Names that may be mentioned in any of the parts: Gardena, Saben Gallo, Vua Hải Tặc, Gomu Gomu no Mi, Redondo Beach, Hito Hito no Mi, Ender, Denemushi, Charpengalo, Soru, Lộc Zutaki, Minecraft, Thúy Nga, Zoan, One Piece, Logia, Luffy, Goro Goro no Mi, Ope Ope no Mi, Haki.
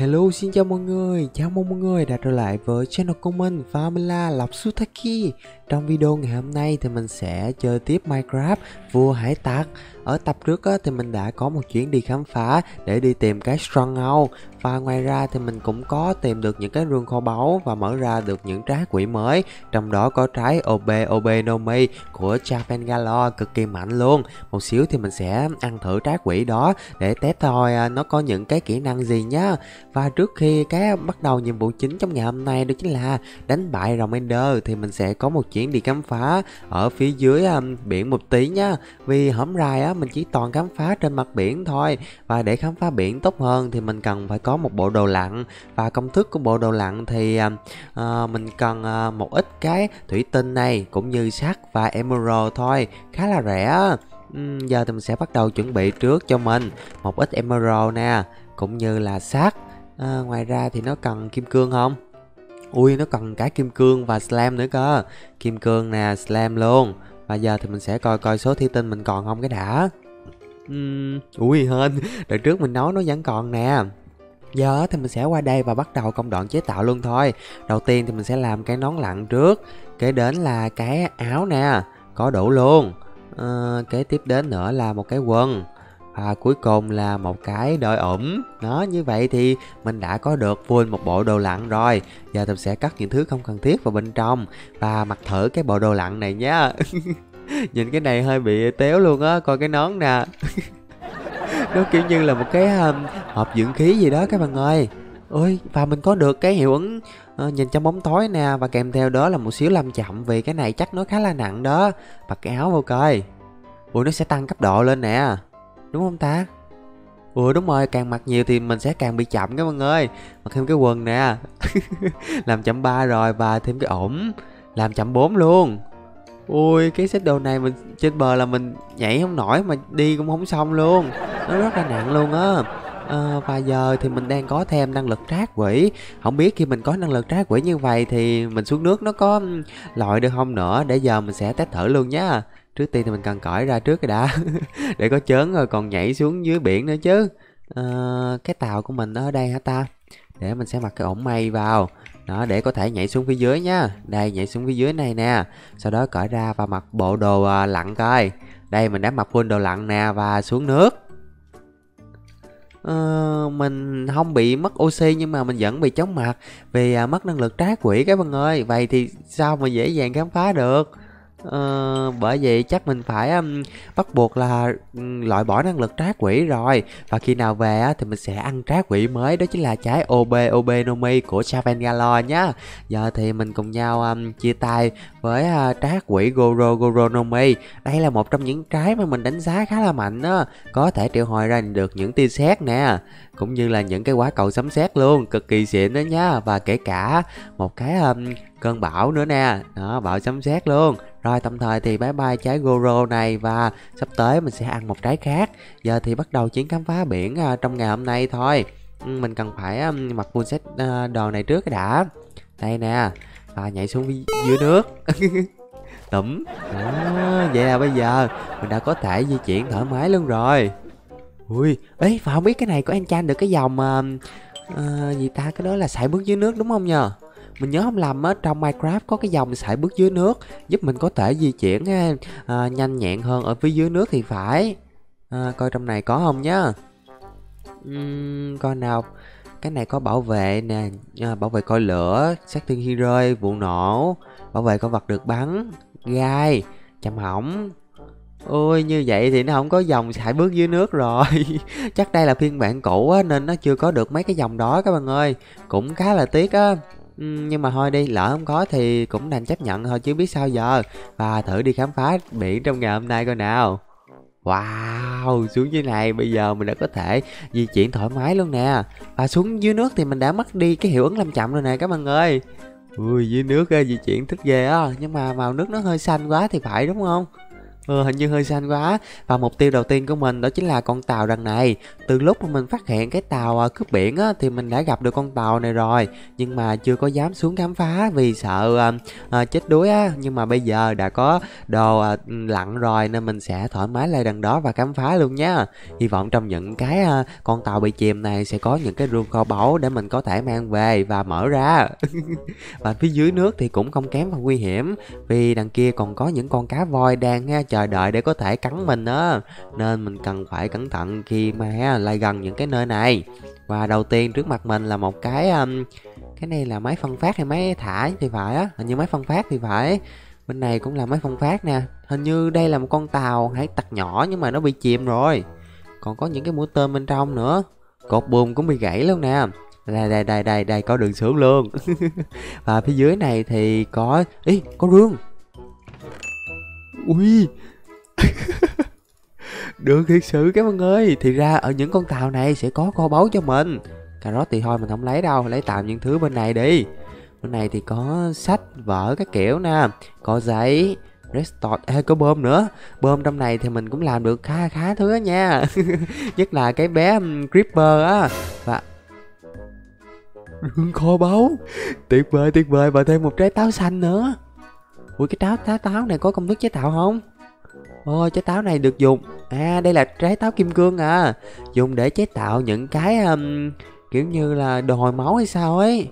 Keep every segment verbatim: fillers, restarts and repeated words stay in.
Hello, xin chào mọi người, chào mừng mọi người đã trở lại với channel của mình Famila Lộc Zutaki. Trong video ngày hôm nay thì mình sẽ chơi tiếp Minecraft vua hải tặc. Ở tập trước á, thì mình đã có một chuyến đi khám phá để đi tìm cái stronghold. Và ngoài ra thì mình cũng có tìm được những cái rương kho báu và mở ra được những trái quỷ mới. Trong đó có trái Ope Ope no Mi của Charpengalo cực kỳ mạnh luôn. Một xíu thì mình sẽ ăn thử trái quỷ đó để test thôi nó có những cái kỹ năng gì nhá. Và trước khi cái bắt đầu nhiệm vụ chính trong ngày hôm nay đó chính là đánh bại rồng Ender thì mình sẽ có một chuyến đi khám phá ở phía dưới um, biển một tí nhá. Vì hổm rày á, mình chỉ toàn khám phá trên mặt biển thôi. Và để khám phá biển tốt hơn thì mình cần phải có một bộ đồ lặn. Và công thức của bộ đồ lặn thì uh, mình cần uh, một ít cái thủy tinh này cũng như sắt và emerald thôi, khá là rẻ. uhm, Giờ thì mình sẽ bắt đầu chuẩn bị trước cho mình một ít emerald nè, cũng như là sắt. À, ngoài ra thì nó cần kim cương không? Ui, nó cần cả kim cương và slime nữa cơ. Kim cương nè, slime luôn. Và giờ thì mình sẽ coi coi số thủy tinh mình còn không cái đã. uhm, Ui hên, đợt trước mình nói nó vẫn còn nè. Giờ thì mình sẽ qua đây và bắt đầu công đoạn chế tạo luôn thôi. Đầu tiên thì mình sẽ làm cái nón lặn trước. Kế đến là cái áo nè, có đủ luôn. à, Kế tiếp đến nữa là một cái quần. Và cuối cùng là một cái đợi ủng. Đó, như vậy thì mình đã có được full một bộ đồ lặn rồi. Giờ mình sẽ cắt những thứ không cần thiết vào bên trong và mặc thử cái bộ đồ lặn này nhá. Nhìn cái này hơi bị téo luôn á, coi cái nón nè. Nó kiểu như là một cái um, hộp dưỡng khí gì đó các bạn ơi. Ôi, và mình có được cái hiệu ứng uh, nhìn trong bóng tối nè. Và kèm theo đó là một xíu làm chậm vì cái này chắc nó khá là nặng đó. Mặc cái áo vô coi. Ui, nó sẽ tăng cấp độ lên nè, đúng không ta? Ủa đúng rồi, càng mặc nhiều thì mình sẽ càng bị chậm các bạn ơi. Mặc thêm cái quần nè. Làm chậm ba rồi, và thêm cái ổn làm chậm bốn luôn. Ui, cái set đồ này mình trên bờ là mình nhảy không nổi mà đi cũng không xong luôn. Nó rất là nặng luôn á. À, và giờ thì mình đang có thêm năng lực trác quỷ. Không biết khi mình có năng lực trác quỷ như vậy thì mình xuống nước nó có lội được không nữa. Để giờ mình sẽ test thử luôn nhá. Trước tiên thì mình cần cởi ra trước cái đã. Để có chớn rồi còn nhảy xuống dưới biển nữa chứ. à, Cái tàu của mình ở đây hả ta? Để mình sẽ mặc cái ổng mây vào. Đó, để có thể nhảy xuống phía dưới nha. Đây, nhảy xuống phía dưới này nè. Sau đó cởi ra và mặc bộ đồ lặn coi. Đây, mình đã mặc full đồ lặn nè. Và xuống nước. Uh, mình không bị mất oxy nhưng mà mình vẫn bị chóng mặt vì uh, mất năng lực trá quỷ các bạn ơi. Vậy thì sao mà dễ dàng khám phá được? Uh, bởi vậy chắc mình phải um, bắt buộc là um, loại bỏ năng lực trá quỷ rồi. Và khi nào về uh, thì mình sẽ ăn trá quỷ mới, đó chính là trái Ope Ope no Mi của Saben Gallo nhá. Giờ thì mình cùng nhau um, chia tay với uh, trá quỷ Goro Goro no Mi. Đây là một trong những trái mà mình đánh giá khá là mạnh đó. Có thể triệu hồi ra được những tia sét nè, cũng như là những cái quả cầu sấm sét luôn, cực kỳ xịn đó nhá. Và kể cả một cái um, cơn bão nữa nè, đó, bão sấm sét luôn. Rồi tạm thời thì bye bye trái Goro này, và sắp tới mình sẽ ăn một trái khác. Giờ thì bắt đầu chuyến khám phá biển uh, trong ngày hôm nay thôi. Mình cần phải um, mặc full set uh, đồ này trước đã. Đây nè, và nhảy xuống dưới nước. Tụm đó, vậy là bây giờ mình đã có thể di chuyển thoải mái luôn rồi. Ui, ấy và không biết cái này có enchant được cái dòng uh, uh, gì ta, cái đó là sải bước dưới nước đúng không nhờ? Mình nhớ không lầm á, trong Minecraft có cái dòng sải bước dưới nước giúp mình có thể di chuyển à, nhanh nhẹn hơn ở phía dưới nước thì phải. À, coi trong này có không nhá. Uhm, coi nào, cái này có bảo vệ nè, à, bảo vệ coi lửa, sát thương khi rơi, vụ nổ, bảo vệ con vật được bắn, gai, chạm hỏng. Ôi, như vậy thì nó không có dòng sải bước dưới nước rồi. Chắc đây là phiên bản cũ á, nên nó chưa có được mấy cái dòng đó các bạn ơi, cũng khá là tiếc á. Nhưng mà thôi đi, lỡ không có thì cũng đành chấp nhận thôi chứ biết sao giờ. Và thử đi khám phá biển trong ngày hôm nay coi nào. Wow, xuống dưới này bây giờ mình đã có thể di chuyển thoải mái luôn nè. Và xuống dưới nước thì mình đã mất đi cái hiệu ứng làm chậm rồi nè các bạn ơi. Ui, dưới nước di chuyển thích ghê á. Nhưng mà màu nước nó hơi xanh quá thì phải đúng không? ừ, hình như hơi xanh quá. Và mục tiêu đầu tiên của mình đó chính là con tàu đằng này. Từ lúc mà mình phát hiện cái tàu cướp biển á, thì mình đã gặp được con tàu này rồi, nhưng mà chưa có dám xuống khám phá vì sợ à, chết đuối á. Nhưng mà bây giờ đã có đồ à, lặn rồi nên mình sẽ thoải mái lại đằng đó và khám phá luôn nhá. Hy vọng trong những cái à, con tàu bị chìm này sẽ có những cái rương kho báu để mình có thể mang về và mở ra. Và phía dưới nước thì cũng không kém nguy hiểm, vì đằng kia còn có những con cá voi đang ha, chờ đợi để có thể cắn mình á, nên mình cần phải cẩn thận khi mà ha, lại gần những cái nơi này. Và đầu tiên trước mặt mình là một cái um, cái này là máy phân phát hay máy thả thì phải á, hình như máy phân phát thì phải. Bên này cũng là máy phân phát nè, hình như đây là một con tàu hải tặc nhỏ nhưng mà nó bị chìm rồi, còn có những cái mũi tôm bên trong nữa, cột buồm cũng bị gãy luôn nè. Đây đây đây đây đây có đường sướng luôn. Và phía dưới này thì có ý có rương. Ui. Được thiệt sự các bạn ơi, thì ra ở những con tàu này sẽ có kho báu cho mình. Cà rốt thì thôi mình không lấy đâu, lấy tạm những thứ bên này đi. Bên này thì có sách vở các kiểu nè, có giấy, restore, hay có bơm nữa. Bơm trong này thì mình cũng làm được khá khá thứ nha. Nhất là cái bé creeper á. Và rương kho báu tuyệt vời tuyệt vời, và thêm một trái táo xanh nữa. Ủa cái táo táo táo này có công thức chế tạo không? Ôi trái táo này được dùng à, đây là trái táo kim cương à, dùng để chế tạo những cái um, kiểu như là đồ hồi máu hay sao ấy.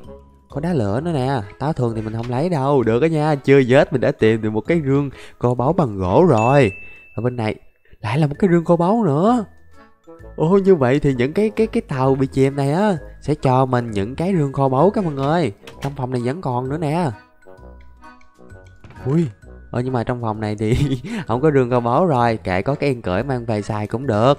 Có đá lửa nữa nè, táo thường thì mình không lấy đâu. Được đó nha, chưa vết mình đã tìm được một cái rương kho báu bằng gỗ rồi. Ở bên này lại là một cái rương kho báu nữa. Ồ như vậy thì những cái cái cái tàu bị chìm này á sẽ cho mình những cái rương kho báu các mọi người. Trong phòng này vẫn còn nữa nè. Ui, ờ nhưng mà trong phòng này thì không có rương kho báu rồi, kệ có cái ăn cưỡi mang về xài cũng được.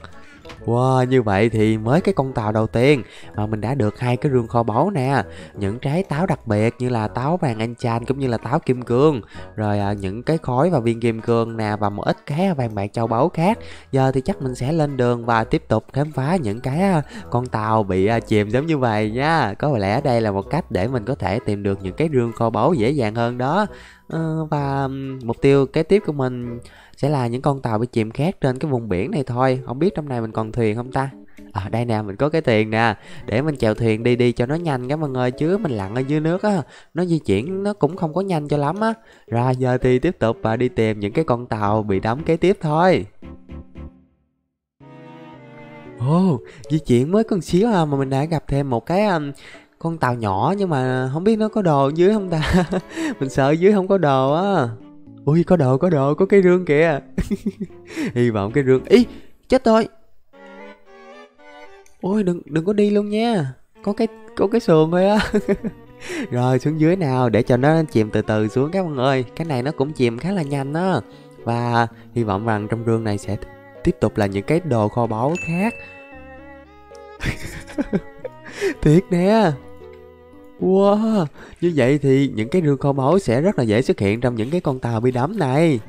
Wow, như vậy thì mới cái con tàu đầu tiên mà mình đã được hai cái rương kho báu nè, những trái táo đặc biệt như là táo vàng enchant cũng như là táo kim cương, rồi à, những cái khói và viên kim cương nè, và một ít cái vàng bạc châu báu khác. Giờ thì chắc mình sẽ lên đường và tiếp tục khám phá những cái con tàu bị à, chìm giống như vậy nha. Có lẽ đây là một cách để mình có thể tìm được những cái rương kho báu dễ dàng hơn đó. Ờ, và mục tiêu kế tiếp của mình sẽ là những con tàu bị chìm khác trên cái vùng biển này thôi. Không biết trong này mình còn thuyền không ta? Ở à, đây nè, mình có cái thuyền nè, để mình chèo thuyền đi đi cho nó nhanh các mọi người, chứ mình lặn ở dưới nước á, nó di chuyển nó cũng không có nhanh cho lắm á. Rồi giờ thì tiếp tục và đi tìm những cái con tàu bị đắm kế tiếp thôi. Ồ, oh, di chuyển mới con xíu à, mà mình đã gặp thêm một cái um, con tàu nhỏ, nhưng mà không biết nó có đồ dưới không ta. Mình sợ dưới không có đồ á. Ui có đồ có đồ, có cái rương kìa. Hy vọng cái rương. Ý chết thôi. Ôi đừng đừng có đi luôn nha, có cái có cái sườn thôi á. Rồi xuống dưới nào để cho nó chìm từ từ xuống các bạn ơi. Cái này nó cũng chìm khá là nhanh á. Và hy vọng rằng trong rương này sẽ tiếp tục là những cái đồ kho báu khác. Thiệt nè. Wow, như vậy thì những cái rương kho báu sẽ rất là dễ xuất hiện trong những cái con tàu bị đắm này.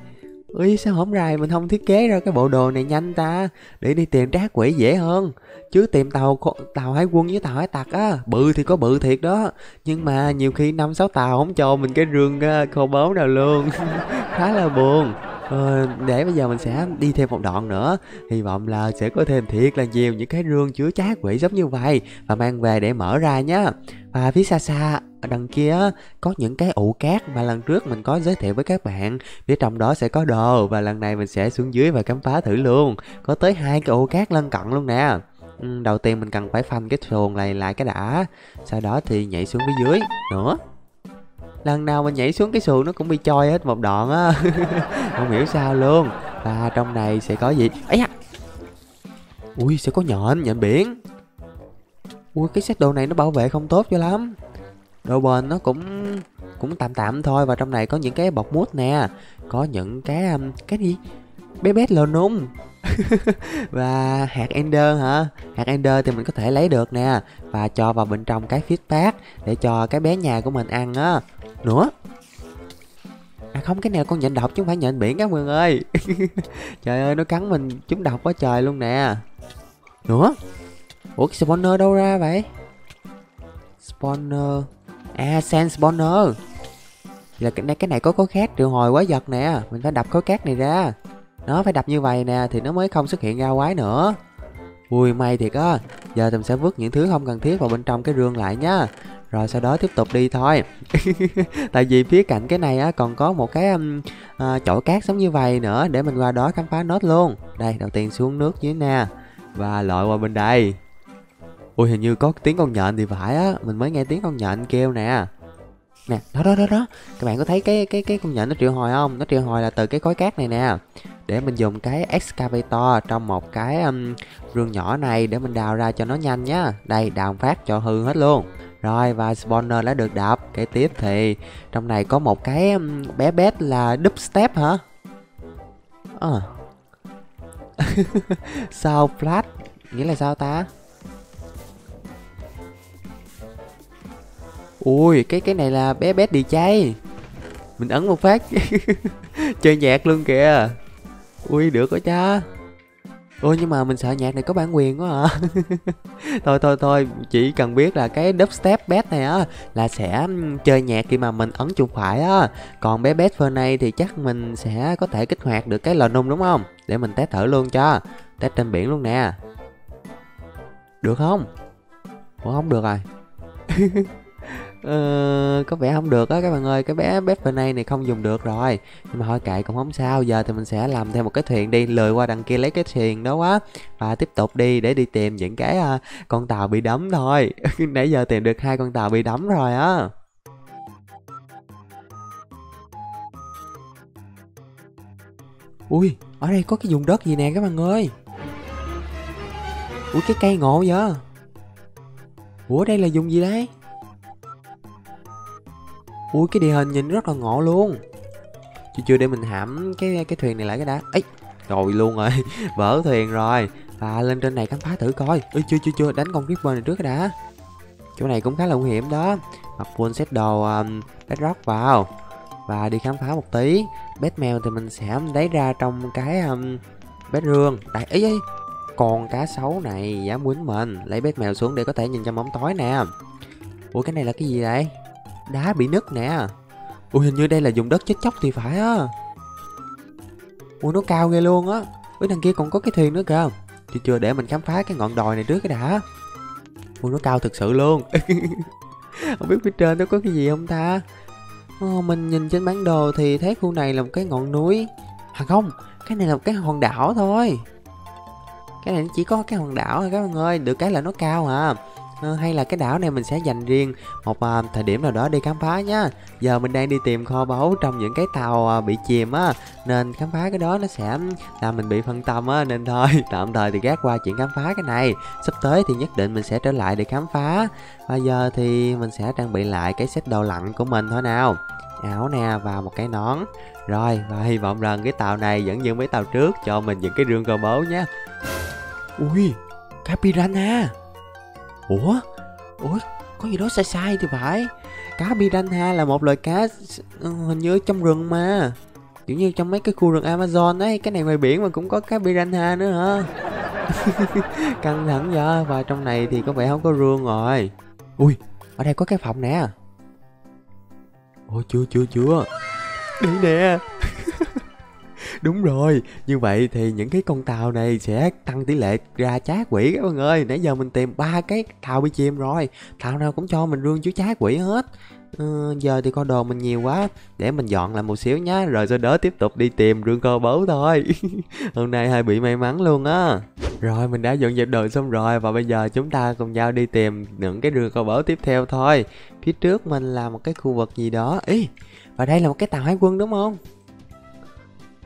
Ui sao hổng rày mình không thiết kế ra cái bộ đồ này nhanh ta, để đi tìm trác quỷ dễ hơn. Chứ tìm tàu tàu hải quân với tàu hải tặc á, bự thì có bự thiệt đó, nhưng mà nhiều khi năm sáu tàu không cho mình cái rương kho báu nào luôn. Khá là buồn. Ờ, để bây giờ mình sẽ đi thêm một đoạn nữa, hy vọng là sẽ có thêm thiệt là nhiều những cái rương chứa trác quỷ giống như vậy và mang về để mở ra nhá. Và phía xa xa ở đằng kia có những cái ụ cát mà lần trước mình có giới thiệu với các bạn, phía trong đó sẽ có đồ, và lần này mình sẽ xuống dưới và khám phá thử luôn. Có tới hai cái ụ cát lân cận luôn nè. Ừ, đầu tiên mình cần phải phanh cái xuồng này lại cái đã, sau đó thì nhảy xuống phía dưới nữa. Lần nào mình nhảy xuống cái xuồng nó cũng bị trôi hết một đoạn á. Không hiểu sao luôn. Và trong này sẽ có gì ấy à? Ui sẽ có nhện, nhện biển. Ui cái set đồ này nó bảo vệ không tốt cho lắm, độ bền nó cũng cũng tạm tạm thôi. Và trong này có những cái bọc mút nè, có những cái cái gì bé bé lờ nung. Và hạt Ender hả? Hạt Ender thì mình có thể lấy được nè, và cho vào bên trong cái feedback để cho cái bé nhà của mình ăn á. Nữa à không, cái này là con nhện độc chứ không phải nhện biển các bạn ơi. Trời ơi nó cắn mình chúng độc quá trời luôn nè. Nữa ủa cái spawner đâu ra vậy? Spawner à, sand spawner là cái này, cái này có khối cát triệu hồi quái vật nè, mình phải đập khối cát này ra. Nó phải đập như vậy nè thì nó mới không xuất hiện ra quái nữa. Ui may thiệt á. Giờ mình sẽ vứt những thứ không cần thiết vào bên trong cái rương lại nhá. Rồi sau đó tiếp tục đi thôi. Tại vì phía cạnh cái này á còn có một cái um, uh, chỗ cát giống như vậy nữa. Để mình qua đó khám phá nốt luôn. Đây đầu tiên xuống nước dưới nè. Và lội qua bên đây. Ui hình như có tiếng con nhện thì phải á. Mình mới nghe tiếng con nhện kêu nè. Nè đó đó đó đó. Các bạn có thấy cái cái cái con nhện nó triệu hồi không? Nó triệu hồi là từ cái khối cát này nè. Để mình dùng cái excavator trong một cái um, rương nhỏ này để mình đào ra cho nó nhanh nhá. Đây đào phát cho hư hết luôn. Rồi và spawner đã được đập. Kế tiếp thì trong này có một cái um, bé bét là dubstep hả? À. Sao flat? Nghĩa là sao ta? Ui cái cái này là bé bét đi cháy. Mình ấn một phát. Chơi nhạc luôn kìa. Ui được rồi cha. Ôi nhưng mà mình sợ nhạc này có bản quyền quá à. Thôi thôi thôi. Chỉ cần biết là cái dubstep bét này á là sẽ chơi nhạc khi mà mình ấn chuột phải á. Còn bé bét phơ này thì chắc mình sẽ có thể kích hoạt được cái lò nung đúng không? Để mình test thử luôn cho. Test trên biển luôn nè. Được không? Ủa không được rồi. Ờ, có vẻ không được á các bạn ơi. Cái bé bếp bên này này không dùng được rồi. Nhưng mà thôi kệ cũng không sao. Giờ thì mình sẽ làm thêm một cái thuyền đi. Lười qua đằng kia lấy cái thuyền đó quá. Và tiếp tục đi để đi tìm những cái uh, con tàu bị đắm thôi. Nãy giờ tìm được hai con tàu bị đắm rồi á. Ui ở đây có cái vùng đất gì nè các bạn ơi. Ui cái cây ngộ vậy. Ủa đây là vùng gì đấy? Ui cái địa hình nhìn rất là ngộ luôn. Chưa chưa để mình hãm cái cái thuyền này lại cái đã. Ấy rồi luôn rồi. Vỡ thuyền rồi. Và lên trên này khám phá thử coi. Ui chưa chưa chưa đánh con creeper này trước cái đã. Chỗ này cũng khá là nguy hiểm đó. Mặc full set đồ um, bedrock vào. Và đi khám phá một tí. Bét mèo thì mình sẽ lấy ra trong cái um, bét rương. Đấy ấy ấy. Còn cá sấu này dám quýnh mình. Lấy bét mèo xuống để có thể nhìn trong bóng tối nè. Ủa cái này là cái gì vậy? Đá bị nứt nè. Ui hình như đây là vùng đất chết chóc thì phải á. Ui nó cao ghê luôn á. Với đằng kia còn có cái thuyền nữa kìa. Chưa chưa để mình khám phá cái ngọn đồi này trước cái đã. Ui nó cao thực sự luôn. Không biết phía trên nó có cái gì không ta. Ồ, mình nhìn trên bản đồ thì thấy khu này là một cái ngọn núi. À không, cái này là một cái hòn đảo thôi. Cái này chỉ có cái hòn đảo thôi các bạn ơi. Được cái là nó cao à. À, hay là cái đảo này mình sẽ dành riêng một à, thời điểm nào đó đi khám phá nhá. Giờ mình đang đi tìm kho báu trong những cái tàu à, bị chìm á. Nên khám phá cái đó nó sẽ làm mình bị phân tâm á. Nên thôi tạm thời thì gác qua chuyện khám phá cái này. Sắp tới thì nhất định mình sẽ trở lại để khám phá. Và giờ thì mình sẽ trang bị lại cái set đồ lặn của mình thôi nào. Áo nè và một cái nón. Rồi và hy vọng rằng cái tàu này vẫn như mấy tàu trước cho mình những cái rương kho báu nhá. Ui cá piranha. Ủa? Ủa? Có gì đó sai sai thì phải. Cá piranha là một loài cá hình như trong rừng mà. Kiểu như trong mấy cái khu rừng Amazon ấy. Cái này ngoài biển mà cũng có cá piranha nữa hả? Căng thẳng vậy. Và trong này thì có vẻ không có rương rồi. Ui, ở đây có cái phòng nè. Ôi chưa chưa chưa. Đi nè. Đúng rồi, như vậy thì những cái con tàu này sẽ tăng tỷ lệ ra trá quỷ các bạn ơi. Nãy giờ mình tìm ba cái tàu bị chìm rồi. Tàu nào cũng cho mình rương chứa trá quỷ hết. Ừ, giờ thì con đồ mình nhiều quá. Để mình dọn lại một xíu nhá. Rồi sau đó tiếp tục đi tìm rương kho báu thôi. Hôm nay hơi bị may mắn luôn á. Rồi mình đã dọn dẹp đồ xong rồi. Và bây giờ chúng ta cùng nhau đi tìm những cái rương kho báu tiếp theo thôi. Phía trước mình là một cái khu vực gì đó. Ý, và đây là một cái tàu hải quân đúng không?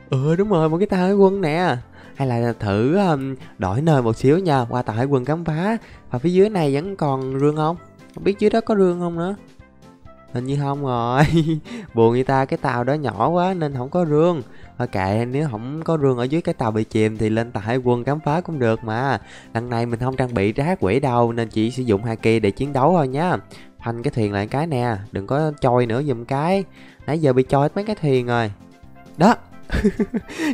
Ừ đúng rồi, một cái tàu hải quân nè. Hay là thử um, đổi nơi một xíu nha, qua tàu hải quân khám phá. Và phía dưới này vẫn còn rương không? Không biết dưới đó có rương không nữa. Hình như không rồi. Buồn người ta, cái tàu đó nhỏ quá nên không có rương. Thôi kệ, nếu không có rương ở dưới cái tàu bị chìm thì lên tàu hải quân khám phá cũng được mà. Lần này mình không trang bị trá quỷ đâu nên chỉ sử dụng haki để chiến đấu thôi nhá. Phanh cái thuyền lại cái nè, đừng có trôi nữa giùm cái. Nãy giờ bị trôi hết mấy cái thuyền rồi. Đó.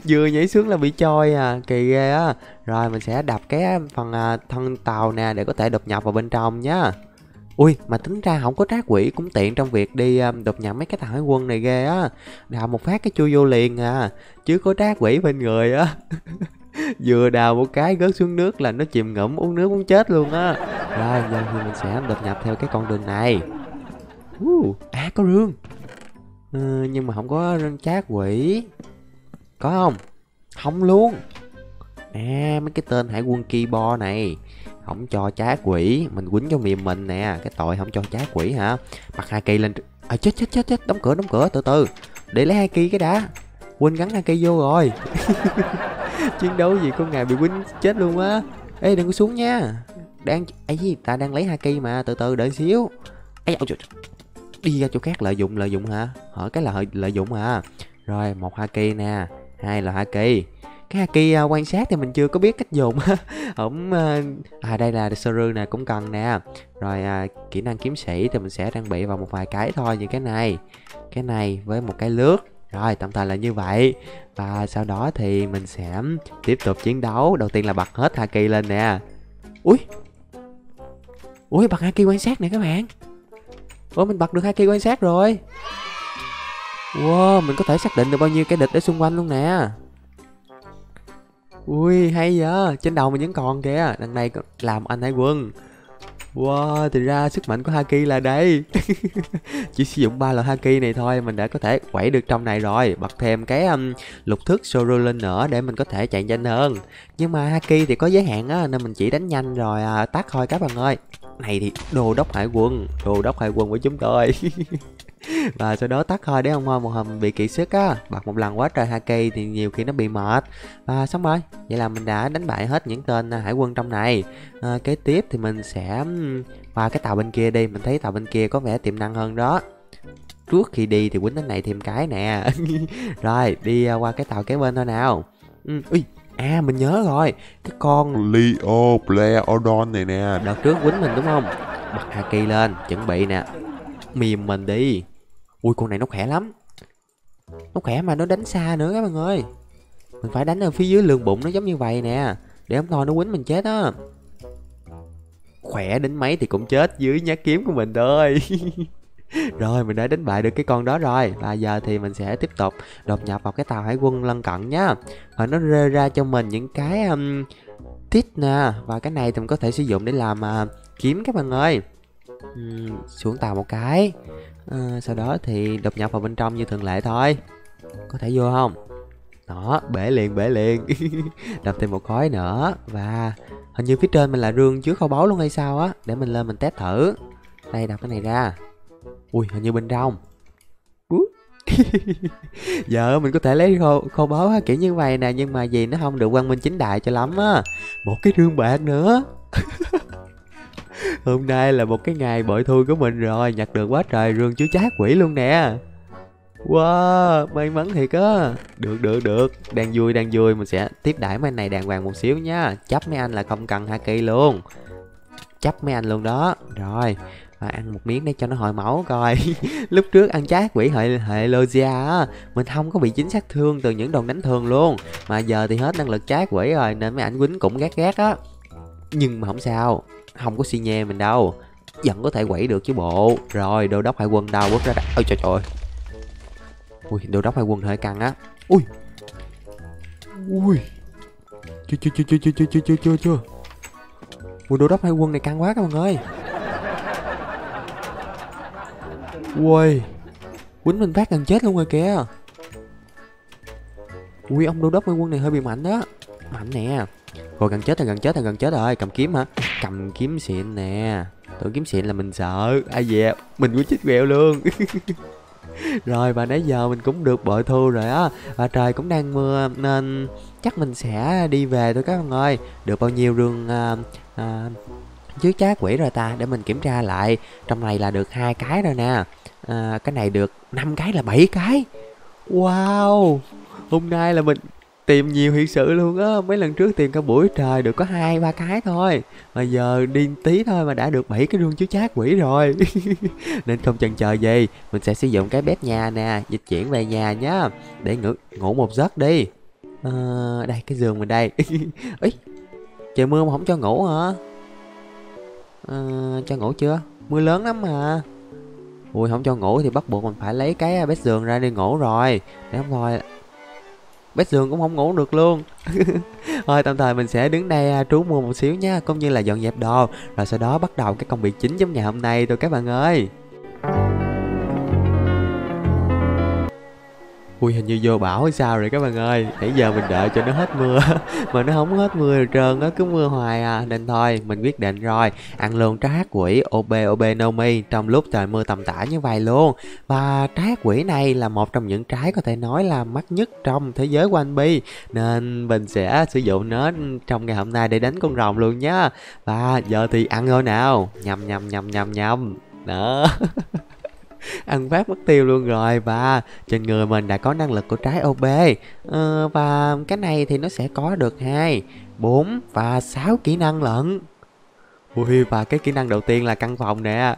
Vừa nhảy xuống là bị trôi à, kỳ ghê á. Rồi mình sẽ đập cái phần thân tàu nè để có thể đột nhập vào bên trong nhá. Ui, mà tính ra không có trá quỷ cũng tiện trong việc đi um, đột nhập mấy cái thằng hải quân này ghê á. Đào một phát cái chui vô liền à, chứ có trá quỷ bên người á. Vừa đào một cái gớt xuống nước là nó chìm ngụm, uống nước muốn chết luôn á. Rồi, giờ thì mình sẽ đột nhập theo cái con đường này. Uh, à, có rương. Ừ, nhưng mà không có rương trá quỷ. Có không? Không luôn. À, mấy cái tên hải quân keyboard này không cho trá quỷ, mình quýnh cho miệng mình nè, cái tội không cho trá quỷ hả. Mặc hai kỳ lên à, chết chết chết chết, đóng cửa đóng cửa, từ từ để lấy hai kỳ cái đã, quên gắn hai kỳ vô rồi. Chiến đấu gì con ngày bị quýnh chết luôn á. Ê đừng có xuống nha, đang ấy ta đang lấy hai kỳ mà, từ từ đợi xíu. Ê, đi ra chỗ khác lợi dụng lợi dụng hả, hỏi cái là lợi dụng hả. Rồi một hai kỳ nè, hai là hai kỳ. Cái haki uh, quan sát thì mình chưa có biết cách dùng. Ổng uh, à đây là Seru nè, cũng cần nè. Rồi uh, kỹ năng kiếm sĩ thì mình sẽ trang bị vào một vài cái thôi, như cái này, cái này với một cái lướt. Rồi tạm thời là như vậy. Và sau đó thì mình sẽ tiếp tục chiến đấu. Đầu tiên là bật hết haki lên nè. Ui Ui bật haki quan sát nè các bạn. Ủa mình bật được haki quan sát rồi. Wow, mình có thể xác định được bao nhiêu cái địch ở xung quanh luôn nè. Ui hay vậy, trên đầu mình vẫn còn kìa. Đằng này làm anh hải quân. Wow, thì ra sức mạnh của haki là đây. Chỉ sử dụng ba loại haki này thôi, mình đã có thể quẩy được trong này rồi. Bật thêm cái um, lục thức Soro lên nữa để mình có thể chạy nhanh hơn. Nhưng mà haki thì có giới hạn á, nên mình chỉ đánh nhanh rồi à, tắt thôi các bạn ơi. Này thì đồ đốc hải quân, đồ đốc hải quân của chúng tôi. Và sau đó tắt thôi để không một hầm bị kiệt sức á. Bật một lần quá trời haki thì nhiều khi nó bị mệt. Và xong rồi, vậy là mình đã đánh bại hết những tên hải quân trong này. À, kế tiếp thì mình sẽ qua cái tàu bên kia đi, mình thấy tàu bên kia có vẻ tiềm năng hơn đó. Trước khi đi thì quýnh đến này thêm cái nè. Rồi đi qua cái tàu kế bên thôi nào. Ừ, ui à mình nhớ rồi, cái con Leo Pleodon này nè, đợt trước quýnh mình đúng không. Bật haki lên chuẩn bị nè, mìm mình đi. Ui con này nó khỏe lắm, nó khỏe mà nó đánh xa nữa các bạn ơi. Mình phải đánh ở phía dưới lường bụng nó giống như vậy nè, để không thôi nó quýnh mình chết á. Khỏe đến mấy thì cũng chết dưới nhát kiếm của mình thôi. Rồi mình đã đánh bại được cái con đó rồi. Và giờ thì mình sẽ tiếp tục đột nhập vào cái tàu hải quân lân cận nhá. Và nó rơi ra cho mình những cái um, tít nè. Và cái này thì mình có thể sử dụng để làm uh, kiếm các bạn ơi. Uhm, xuống tàu một cái. À, sau đó thì đột nhập vào bên trong như thường lệ thôi. Có thể vô không? Đó, bể liền bể liền. Đập thêm một khói nữa. Và hình như phía trên mình là rương chứa kho báu luôn hay sao á. Để mình lên mình test thử. Đây đập cái này ra. Ui hình như bên trong. Giờ mình có thể lấy khô, khô báu á, kiểu như vậy nè. Nhưng mà vì nó không được quang minh chính đại cho lắm á. Một cái rương bạc nữa. Hôm nay là một cái ngày bội thu của mình rồi. Nhặt được quá trời rương chứa trá quỷ luôn nè. Wow, may mắn thiệt á. Được được được, đang vui đang vui. Mình sẽ tiếp đãi mấy anh này đàng hoàng một xíu nha. Chấp mấy anh là không cần haki luôn, chấp mấy anh luôn đó. Rồi, và ăn một miếng để cho nó hồi máu coi. Lúc trước ăn trá quỷ hệ, hệ Logia á, mình không có bị chính xác thương từ những đòn đánh thường luôn. Mà giờ thì hết năng lực trá quỷ rồi, nên mấy ảnh quýnh cũng ghét ghét á. Nhưng mà không sao, không có xi nhê mình đâu, vẫn có thể quẩy được chứ bộ. Rồi đô đốc hải quân đâu, bước ra đặt. Ôi trời trời, ui đô đốc hải quân hơi căng á. Ui ui chưa chưa chưa chưa chưa chưa chưa chưa chưa ui đô đốc hải quân này căng quá các bạn ơi. Ui quýnh mình phát gần chết luôn rồi kìa. Ui ông đô đốc hải quân này hơi bị mạnh đó, mạnh nè. Rồi gần chết rồi, gần chết rồi, gần chết rồi. Cầm kiếm hả? Cầm kiếm xịn nè. Tưởng kiếm xịn là mình sợ. Ai dè, mình cũng chích quẹo luôn. Rồi và nãy giờ mình cũng được bội thu rồi á. Và trời cũng đang mưa nên chắc mình sẽ đi về thôi các bạn ơi. Được bao nhiêu rương uh, uh, chứa trá quỷ rồi ta, để mình kiểm tra lại. Trong này là được hai cái rồi nè. uh, Cái này được năm cái là bảy cái. Wow, hôm nay là mình tìm nhiều hiện sự luôn á. Mấy lần trước tìm cả buổi trời được có hai ba cái thôi, mà giờ đi tí thôi mà đã được bảy cái rương chứa trá quỷ rồi. Nên không chần chờ gì, mình sẽ sử dụng cái bếp nhà nè, dịch chuyển về nhà nhá, để ngủ, ngủ một giấc đi. À, đây cái giường mình đây. Ý, trời mưa mà không cho ngủ hả? À, cho ngủ chưa? mưa lớn lắm mà. Ui, không cho ngủ thì bắt buộc mình phải lấy cái bếp giường ra đi ngủ rồi. Để không thôi bếp giường cũng không ngủ được luôn. Thôi tạm thời mình sẽ đứng đây trú mưa một xíu nha, cũng như là dọn dẹp đồ, rồi sau đó bắt đầu cái công việc chính trong ngày hôm nay thôi các bạn ơi. Ui, hình như vô bão hay sao rồi các bạn ơi. Nãy giờ mình đợi cho nó hết mưa mà nó không hết mưa rồi trơn á, cứ mưa hoài à. Nên thôi mình quyết định rồi, ăn luôn trái hát quỷ Ope Ope no Mi trong lúc trời mưa tầm tã như vậy luôn. Và trái hát quỷ này là một trong những trái có thể nói là mắc nhất trong thế giới One Piece, nên mình sẽ sử dụng nó trong ngày hôm nay để đánh con rồng luôn nhá. Và giờ thì ăn thôi nào. Nhầm nhầm nhầm nhầm nhầm. Đó. Ăn phát mất tiêu luôn rồi. Và trên người mình đã có năng lực của trái ô bê. ờ, Và cái này thì nó sẽ có được hai, bốn và sáu kỹ năng lận. Ui, và cái kỹ năng đầu tiên là căn phòng nè.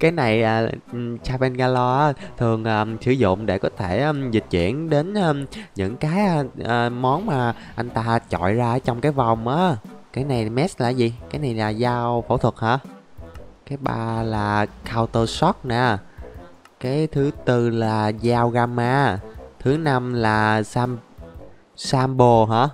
Cái này à, Charpengalo thường à, sử dụng để có thể à, dịch chuyển đến à, những cái à, à, món mà anh ta chọi ra trong cái vòng á. Cái này mess là gì? Cái này là dao phẫu thuật hả? Cái ba là counter shot nè. Cái thứ tư là dao gamma. Thứ năm là sam sambo hả?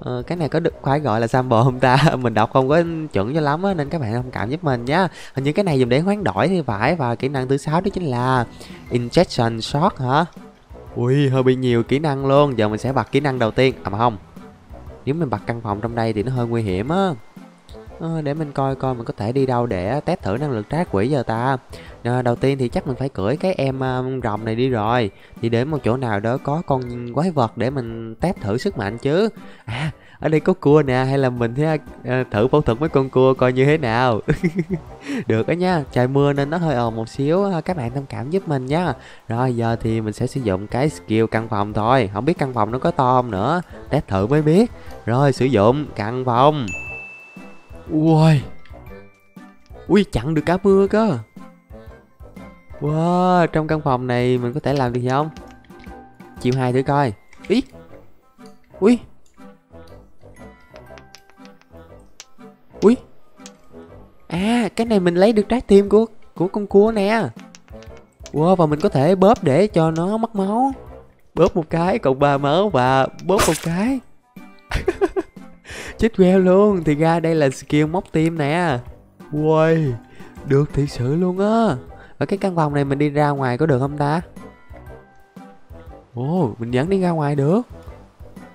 Ờ, cái này có được phải gọi là sambo không ta? Mình đọc không có chuẩn cho lắm á, nên các bạn thông cảm giúp mình nhá. Hình như cái này dùng để hoán đổi thì phải. Và kỹ năng thứ sáu đó chính là injection shot hả? Ui, hơi bị nhiều kỹ năng luôn. Giờ mình sẽ bật kỹ năng đầu tiên. À mà không, nếu mình bật căn phòng trong đây thì nó hơi nguy hiểm á. Ờ, để mình coi coi mình có thể đi đâu để test thử năng lực trái quỷ giờ ta. À, đầu tiên thì chắc mình phải cưỡi cái em um, rồng này đi rồi. Thì đến một chỗ nào đó có con quái vật để mình test thử sức mạnh chứ. À, ở đây có cua nè, hay là mình thấy, uh, thử phẫu thuật mấy con cua coi như thế nào. Được đó nha, trời mưa nên nó hơi ồn một xíu, các bạn thông cảm giúp mình nha. Rồi giờ thì mình sẽ sử dụng cái skill căn phòng thôi. Không biết căn phòng nó có to không nữa, test thử mới biết. Rồi sử dụng căn phòng. Ui, ui, chặn được cả mưa cơ. Wow, trong căn phòng này mình có thể làm được gì không? Chiều hai thử coi. Ý, ui, ui, à, cái này mình lấy được trái tim của của con cua nè. Wow, và mình có thể bóp để cho nó mất máu. Bóp một cái cộng ba máu và bóp một cái. Chết queo luôn, thì ra đây là skill móc tim nè. Ui, được thiệt sự luôn á. Ở cái căn phòng này mình đi ra ngoài có được không ta? Ồ, oh, mình vẫn đi ra ngoài được.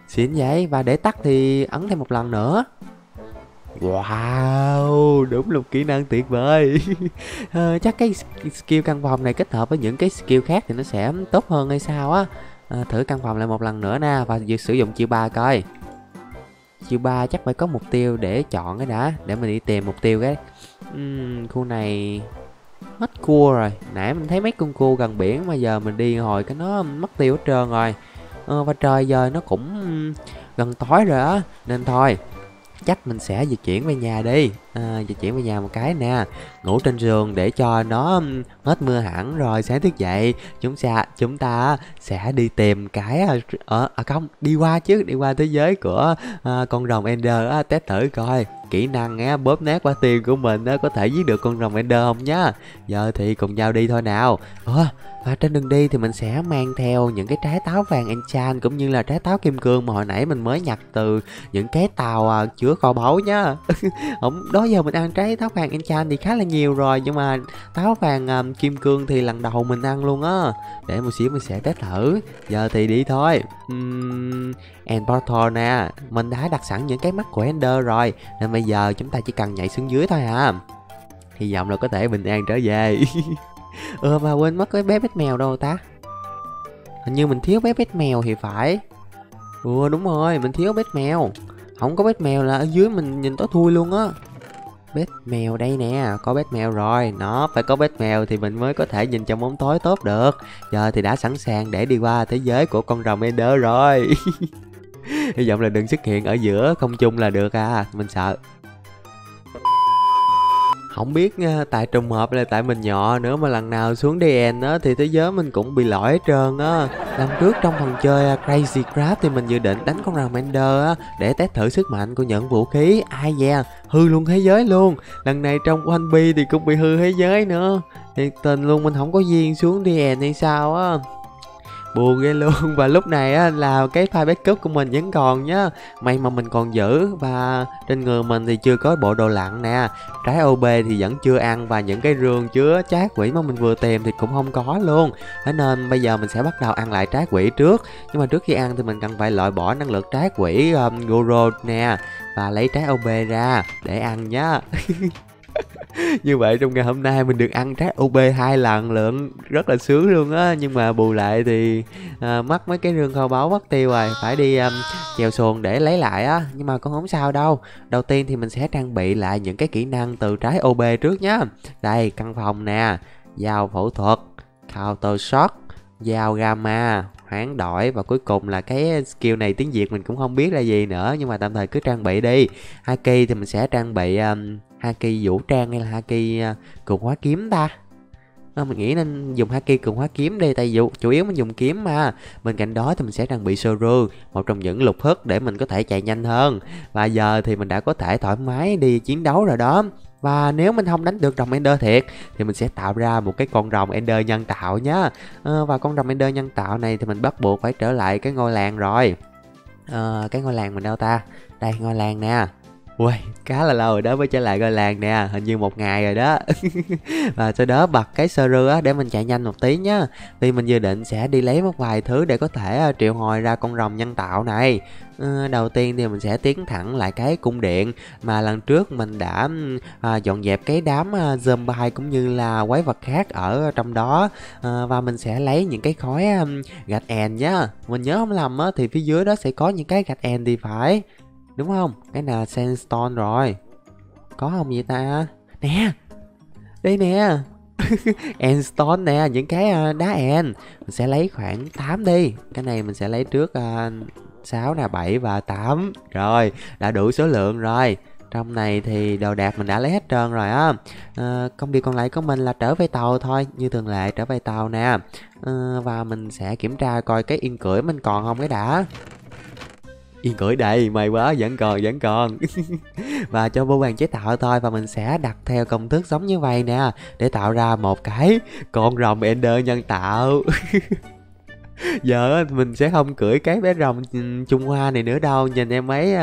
Xịn vậy, và để tắt thì ấn thêm một lần nữa. Wow, đúng là kỹ năng tuyệt vời. À, chắc cái skill căn phòng này kết hợp với những cái skill khác thì nó sẽ tốt hơn hay sao á. À, thử căn phòng lại một lần nữa nè, và sử dụng chiêu ba coi. Chiều ba chắc phải có mục tiêu để chọn cái đã. Để mình đi tìm mục tiêu cái. uhm, Khu này hết cua rồi. Nãy mình thấy mấy con cua gần biển mà giờ mình đi hồi cái nó mất tiêu hết trơn rồi. ờ, Và trời giờ nó cũng gần tối rồi á, nên thôi chắc mình sẽ di chuyển về nhà đi. à, Di chuyển về nhà một cái nè. Ngủ trên giường để cho nó hết mưa hẳn. Rồi sáng thức dậy Chúng, xa, chúng ta sẽ đi tìm cái ở à, không, đi qua chứ. Đi qua thế giới của à, con rồng Ender á, test thử coi kỹ năng á, bóp nát quả tim của mình á, có thể giết được con rồng Ender không nhá. Giờ thì cùng nhau đi thôi nào. à, Và trên đường đi thì mình sẽ mang theo những cái trái táo vàng enchant, cũng như là trái táo kim cương mà hồi nãy mình mới nhặt từ những cái tàu à, chứa kho báu nhá. Không, đó giờ mình ăn trái táo vàng enchant thì khá là nhiều rồi, nhưng mà táo vàng um, kim cương thì lần đầu mình ăn luôn á. Để một xíu mình sẽ test thử. Giờ thì đi thôi. uhm, End portal nè. Mình đã đặt sẵn những cái mắt của Ender rồi, nên bây giờ chúng ta chỉ cần nhảy xuống dưới thôi hả. Hy vọng là có thể bình an trở về. Ừ, mà quên mất cái bé bét mèo đâu ta. Hình như mình thiếu bé bét mèo thì phải. Ừ đúng rồi, mình thiếu bét mèo. Không có bét mèo là ở dưới mình nhìn tối thui luôn á. Bét mèo đây nè, có bét mèo rồi. Nó phải có bét mèo thì mình mới có thể nhìn trong bóng tối tốt được. Giờ thì đã sẵn sàng để đi qua thế giới của con rồng Ender rồi. Hy vọng là đừng xuất hiện ở giữa không chung là được à. Mình sợ. Không biết tại trùng hợp là tại mình nhỏ nữa, mà lần nào xuống đê en á thì thế giới mình cũng bị lỗi hết trơn á. Lần trước trong phần chơi Crazy Craft thì mình dự định đánh con rồng Ender á để test thử sức mạnh của những vũ khí. Ai da, hư luôn thế giới luôn. Lần này trong One Piece thì cũng bị hư thế giới nữa. Thiệt tình luôn, mình không có duyên xuống đê en hay sao á, buồn ghê luôn. Và lúc này á, là cái file backup của mình vẫn còn nhá, may mà mình còn giữ. Và trên người mình thì chưa có bộ đồ lặn nè, trái ô bê thì vẫn chưa ăn, và những cái rương chứa trái quỷ mà mình vừa tìm thì cũng không có luôn. Thế nên bây giờ mình sẽ bắt đầu ăn lại trái quỷ trước. Nhưng mà trước khi ăn thì mình cần phải loại bỏ năng lực trái quỷ um, Goro nè, và lấy trái ô bê ra để ăn nhá. Như vậy trong ngày hôm nay mình được ăn trái ô bê hai lần lượng, rất là sướng luôn á. Nhưng mà bù lại thì à, mất mấy cái rương kho báu mất tiêu rồi, phải đi um, chèo xuồng để lấy lại á. Nhưng mà cũng không sao đâu. Đầu tiên thì mình sẽ trang bị lại những cái kỹ năng từ trái ô bê trước nhá. Đây, căn phòng nè, dao phẫu thuật, counter shot, dao gamma, hoán đổi, và cuối cùng là cái skill này tiếng Việt mình cũng không biết là gì nữa, nhưng mà tạm thời cứ trang bị đi. Haki thì mình sẽ trang bị um, Haki vũ trang hay là Haki uh, cường hóa kiếm ta? À, mình nghĩ nên dùng Haki cường hóa kiếm đi, tại dù chủ yếu mình dùng kiếm mà. Bên cạnh đó thì mình sẽ trang bị Soru, một trong những lục hức để mình có thể chạy nhanh hơn. Và giờ thì mình đã có thể thoải mái đi chiến đấu rồi đó. Và nếu mình không đánh được rồng Ender thiệt thì mình sẽ tạo ra một cái con rồng Ender nhân tạo nhá. À, và con rồng Ender nhân tạo này thì mình bắt buộc phải trở lại cái ngôi làng rồi. À, cái ngôi làng mình đâu ta? Đây, ngôi làng nè. Uầy, khá là lâu rồi đó mới trở lại ngôi làng nè, hình như một ngày rồi đó. Và sau đó bật cái sơ rư á để mình chạy nhanh một tí nhá, vì mình dự định sẽ đi lấy một vài thứ để có thể triệu hồi ra con rồng nhân tạo này. À, đầu tiên thì mình sẽ tiến thẳng lại cái cung điện mà lần trước mình đã à, dọn dẹp cái đám à, zombie cũng như là quái vật khác ở trong đó. À, và mình sẽ lấy những cái khói à, gạch ền nhá. Mình nhớ không lầm á, thì phía dưới đó sẽ có những cái gạch ền thì phải, đúng không? Cái là sandstone rồi, có không vậy ta? Nè, đây nè. Endstone nè, những cái đá end. Mình sẽ lấy khoảng tám đi. Cái này mình sẽ lấy trước sáu nè, bảy và tám. Rồi, đã đủ số lượng rồi. Trong này thì đồ đạc mình đã lấy hết trơn rồi á. À, công việc còn lại của mình là trở về tàu thôi, như thường lệ trở về tàu nè. À, và mình sẽ kiểm tra coi cái yên cưỡi mình còn không cái đã. Yên cưỡi đầy, mày quá, vẫn còn, vẫn còn. Và cho vô bàn chế tạo thôi. Và mình sẽ đặt theo công thức giống như vậy nè, để tạo ra một cái con rồng Ender nhân tạo. Giờ mình sẽ không cưỡi cái bé rồng Trung Hoa này nữa đâu. Nhìn em ấy,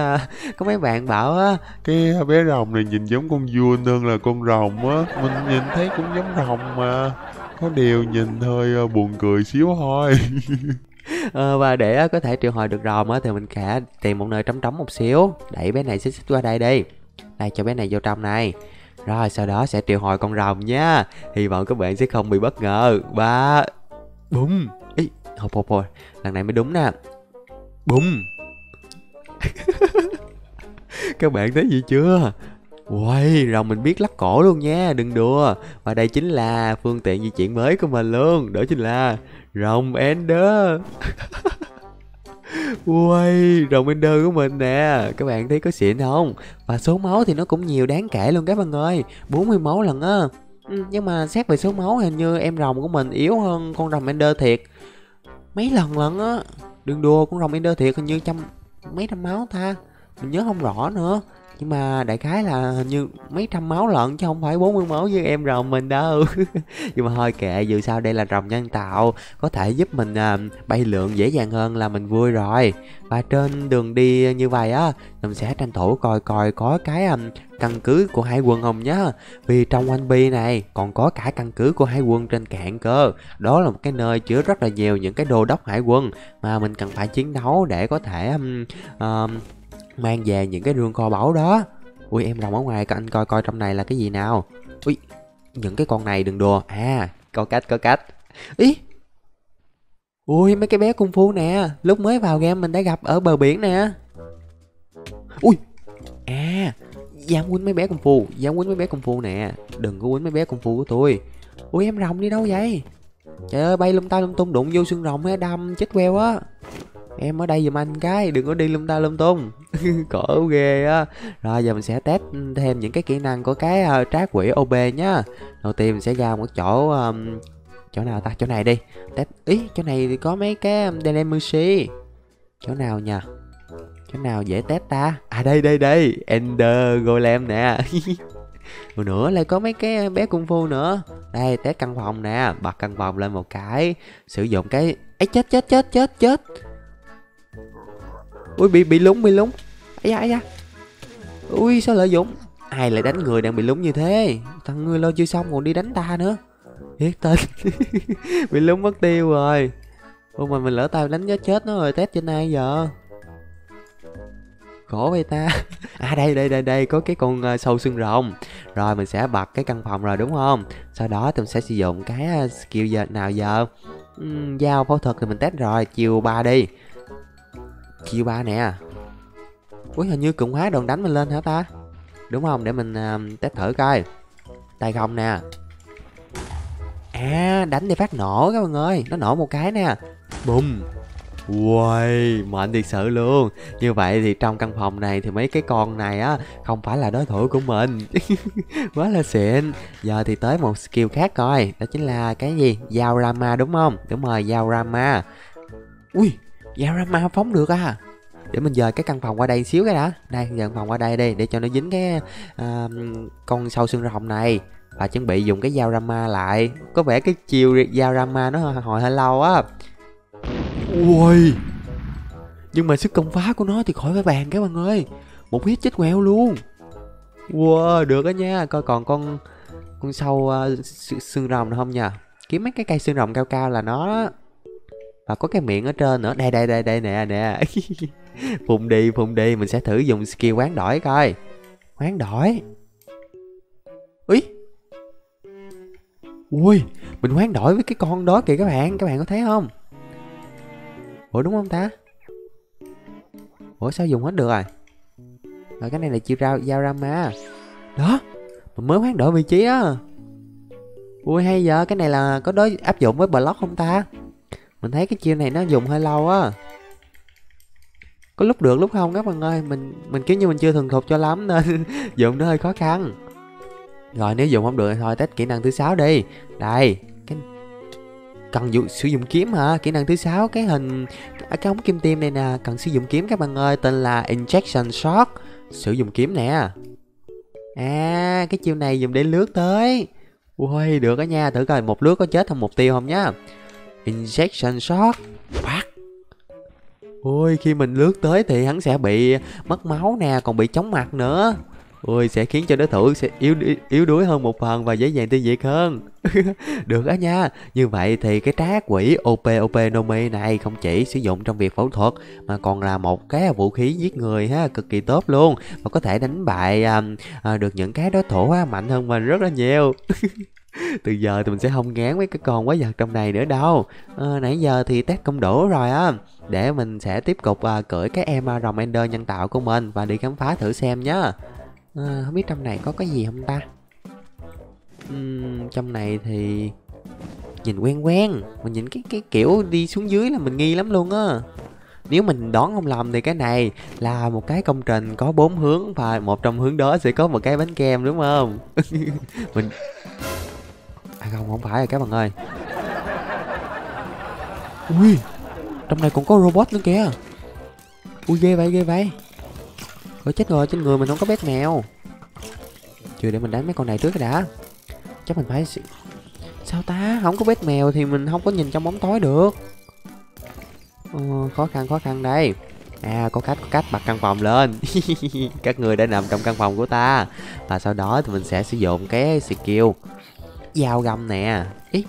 có mấy bạn bảo á, cái bé rồng này nhìn giống con vua hơn là con rồng á. Mình nhìn thấy cũng giống rồng mà, có điều nhìn hơi buồn cười xíu thôi. Ờ, và để có thể triệu hồi được rồng á thì mình khả tìm một nơi trống trống một xíu. Đẩy bé này xích xích qua đây đi. Đây, cho bé này vô trong này. Rồi sau đó sẽ triệu hồi con rồng nha. Hy vọng các bạn sẽ không bị bất ngờ. Ba bùm. Ý, hộp hộp rồi. Lần này mới đúng nè. Bùm. Các bạn thấy gì chưa? Uầy, rồng mình biết lắc cổ luôn nha, đừng đùa. Và đây chính là phương tiện di chuyển mới của mình luôn. Đó chính là rồng Ender. Uầy, rồng Ender của mình nè. Các bạn thấy có xịn không? Và số máu thì nó cũng nhiều đáng kể luôn các bạn ơi, bốn mươi máu lần á. Ừ, nhưng mà xét về số máu hình như em rồng của mình yếu hơn con rồng Ender thiệt. Mấy lần lần á. Đừng đùa, con rồng Ender thiệt hình như trăm mấy trăm máu ta. Mình nhớ không rõ nữa. Nhưng mà đại khái là hình như mấy trăm máu lận, chứ không phải bốn mươi máu như em rồng mình đâu. Nhưng mà thôi kệ, dù sao đây là rồng nhân tạo, có thể giúp mình à, bay lượn dễ dàng hơn là mình vui rồi. Và trên đường đi như vậy á, mình sẽ tranh thủ coi coi có cái à, căn cứ của hải quân không nhá. Vì trong One Piece này còn có cả căn cứ của hải quân trên cạn cơ. Đó là một cái nơi chứa rất là nhiều những cái đô đốc hải quân mà mình cần phải chiến đấu để có thể... Um, um, mang về những cái rương kho báu đó. Ui, em rồng ở ngoài, anh coi coi trong này là cái gì nào. Ui, những cái con này đừng đùa. À, có cách, có cách. Ý, ui, mấy cái bé cung phu nè, lúc mới vào game mình đã gặp ở bờ biển nè. Ui, à, dám quýnh mấy bé cung phu, dám quýnh mấy bé cung phu nè. Đừng có quýnh mấy bé cung phu của tôi. Ui, em rồng đi đâu vậy? Trời ơi, bay lung ta lung tung đụng vô xương rồng hay đâm chết queo á. em ở đây giùm anh cái, đừng có đi lung ta lung tung. Cổ ghê á. Rồi giờ mình sẽ test thêm những cái kỹ năng của cái uh, trá quỷ ô pê nhá. Đầu tiên mình sẽ ra một chỗ um, chỗ nào ta, chỗ này đi test. Ý chỗ này thì có mấy cái Denemushi. Chỗ nào nhờ, chỗ nào dễ test ta? À đây đây đây, Ender Golem nè. Rồi nữa lại có mấy cái bé cung phu nữa. Đây test căn phòng nè, bật căn phòng lên một cái, sử dụng cái ấy. Chết chết chết chết chết. Ui bị bị lúng bị lúng. Ấy da ấy da. Ui sao lợi dụng. Ai lại đánh người đang bị lúng như thế? Thằng người lo chưa xong còn đi đánh ta nữa. Hiết tên. Bị lúng mất tiêu rồi. Ôi mà mình lỡ tay đánh chết chết nó rồi, test trên ai giờ? Khổ vậy ta. À đây đây đây đây, có cái con uh, sâu xương rồng. Rồi mình sẽ bật cái căn phòng rồi đúng không? Sau đó thì mình sẽ sử dụng cái uh, skill giờ nào giờ? Uhm, dao phẫu thuật thì mình test rồi, chiều ba đi. Chiều ba nè. Ui hình như cường hóa đòn đánh mình lên hả ta? Đúng không? Để mình uh, test thử coi. Tay không nè. À đánh thì phát nổ các bạn ơi, nó nổ một cái nè. Bùm. Uầy, mạnh thiệt sự luôn. Như vậy thì trong căn phòng này thì mấy cái con này á không phải là đối thủ của mình. Quá là xịn. Giờ thì tới một skill khác coi. Đó chính là cái gì? Dao Rama đúng không? Đúng rồi, dao Rama. Ui, dao Rama phóng được à. Để mình dời cái căn phòng qua đây xíu cái đã. Đây, dời căn phòng qua đây đi, để cho nó dính cái uh, con sâu xương rồng này. Và chuẩn bị dùng cái dao Rama lại. Có vẻ cái chiều dao Rama nó hồi hơi lâu á. Ui. Nhưng mà sức công phá của nó thì khỏi phải bàn các bạn ơi. Một hit chết quẹo luôn. Wow, được đó nha. Coi còn con con sâu uh, xương rồng được không nha. Kiếm mấy cái cây xương rồng cao cao là nó. Và có cái miệng ở trên nữa. Đây đây đây đây nè nè. Phùng đi phùng đi. Mình sẽ thử dùng skill hoán đổi coi. Hoán đổi. Úi. Ui, mình hoán đổi với cái con đó kìa các bạn. Các bạn có thấy không? Ủa đúng không ta? Ủa sao dùng hết được rồi? Rồi cái này là chiêu rao, dao Rama. Đó, mình mới hoán đổi vị trí đó. Ui hay giờ cái này là có đối áp dụng với block không ta? Mình thấy cái chiêu này nó dùng hơi lâu á. Có lúc được lúc không các bạn ơi. Mình mình kiểu như mình chưa thuần thục cho lắm nên dùng nó hơi khó khăn. Rồi nếu dùng không được thì thôi test kỹ năng thứ sáu đi. Đây. Cần dụ, sử dụng kiếm hả? Kỹ năng thứ sáu cái hình cái ống kim tiêm này nè, cần sử dụng kiếm các bạn ơi, tên là Injection Shot. Sử dụng kiếm nè. À, cái chiêu này dùng để lướt tới. Ui, được đó nha, thử coi một lướt có chết không, mục tiêu không nhá. Injection Shot. Phát. Ui, khi mình lướt tới thì hắn sẽ bị mất máu nè, còn bị chóng mặt nữa. Ui, sẽ khiến cho đối thủ sẽ yếu yếu đuối hơn một phần và dễ dàng tiêu diệt hơn. Được á nha. Như vậy thì cái trá quỷ Ope Ope no Mi này không chỉ sử dụng trong việc phẫu thuật mà còn là một cái vũ khí giết người ha, cực kỳ tốt luôn. Và có thể đánh bại um, uh, được những cái đối thủ uh, mạnh hơn mình rất là nhiều. Từ giờ thì mình sẽ không ngán mấy cái con quái vật trong này nữa đâu. À, nãy giờ thì test không đủ rồi á. Để mình sẽ tiếp tục uh, cưỡi cái em uh, rồng Ender nhân tạo của mình và đi khám phá thử xem nhá. À, không biết trong này có cái gì không ta? Uhm, trong này thì nhìn quen quen. Mình nhìn cái cái kiểu đi xuống dưới là mình nghi lắm luôn á. Nếu mình đoán không lầm thì cái này là một cái công trình có bốn hướng và một trong hướng đó sẽ có một cái bánh kem đúng không? Mình à không, không phải rồi các bạn ơi. Ui, trong này còn có robot nữa kìa. Ui ghê vậy ghê vậy. Ủa chết rồi, trên người mình không có bét mèo. Chưa, để mình đánh mấy con này trước đã. Chắc mình phải... Sao ta, không có bét mèo thì mình không có nhìn trong bóng tối được. Ờ, khó khăn khó khăn đây. À có cách có cách, bật căn phòng lên. Các người đã nằm trong căn phòng của ta. Và sau đó thì mình sẽ sử dụng cái skill dao găm nè. Ý,